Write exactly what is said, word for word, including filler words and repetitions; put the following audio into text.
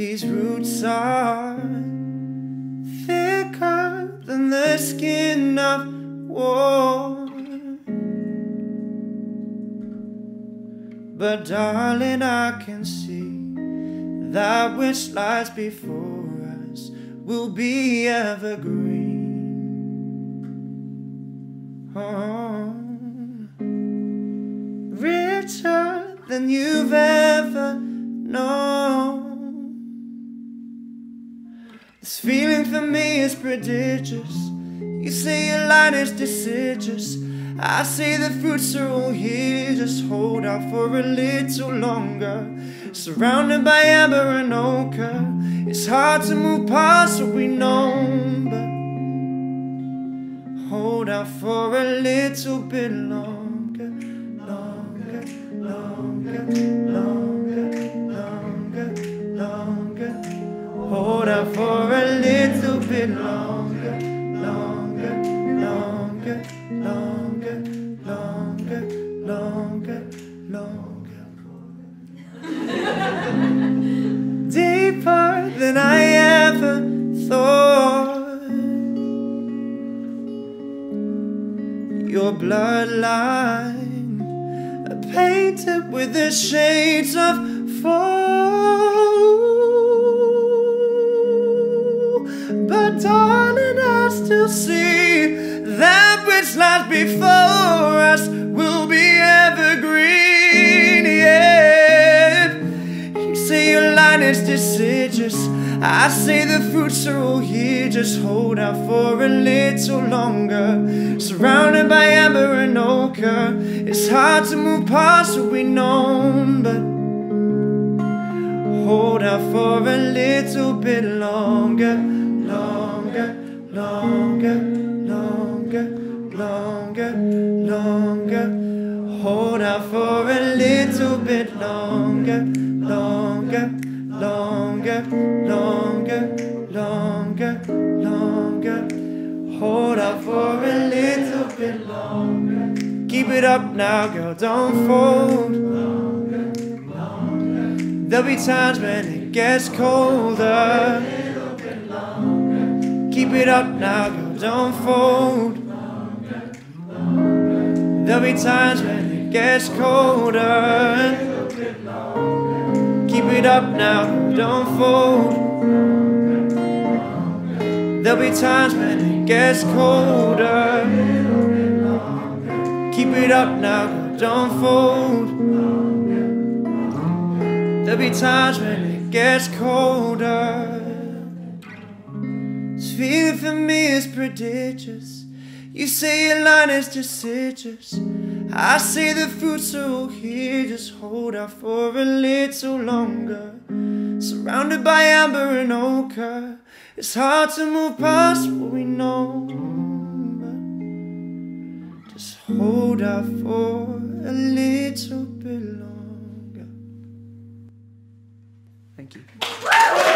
These roots are thicker than the skin of war. But darling, I can see that which lies before us will be evergreen. Oh, richer than you've ever known. This feeling for me is prodigious. You say your line is deciduous. I say the fruits are all here. Just hold out for a little longer. Surrounded by amber and ochre, it's hard to move past what we know, but hold out for a little bit longer. Longer, longer, longer, longer, longer, longer. Hold out for bit longer, longer, longer, longer, longer, longer, longer, deeper than I ever thought. Your bloodline painted with the shades of fall. But darling, I still see that which lies before us will be evergreen, yeah. You say your line is deciduous. I say the fruits are all here. Just hold out for a little longer. Surrounded by amber and ochre, it's hard to move past what we know, but hold out for a little bit longer. Longer, longer, longer, longer, longer. Hold out for a little bit longer. Longer, longer, longer, longer, longer. Hold out for a little bit longer. Keep it up now, girl, don't fold. There'll be times when it gets colder. Keep it up now, girl, don't fold. There'll be times when it gets colder. Keep it up now, don't fold. There'll be times when it gets colder. Keep it up now, girl, don't fold. There'll be times when it gets colder. This feeling for me is prodigious. You say your line is deciduous. I say the fruits are all here. Just hold out for a little longer. Surrounded by amber and ochre, it's hard to move past what we know, but just hold out for a little bit longer. Thank you.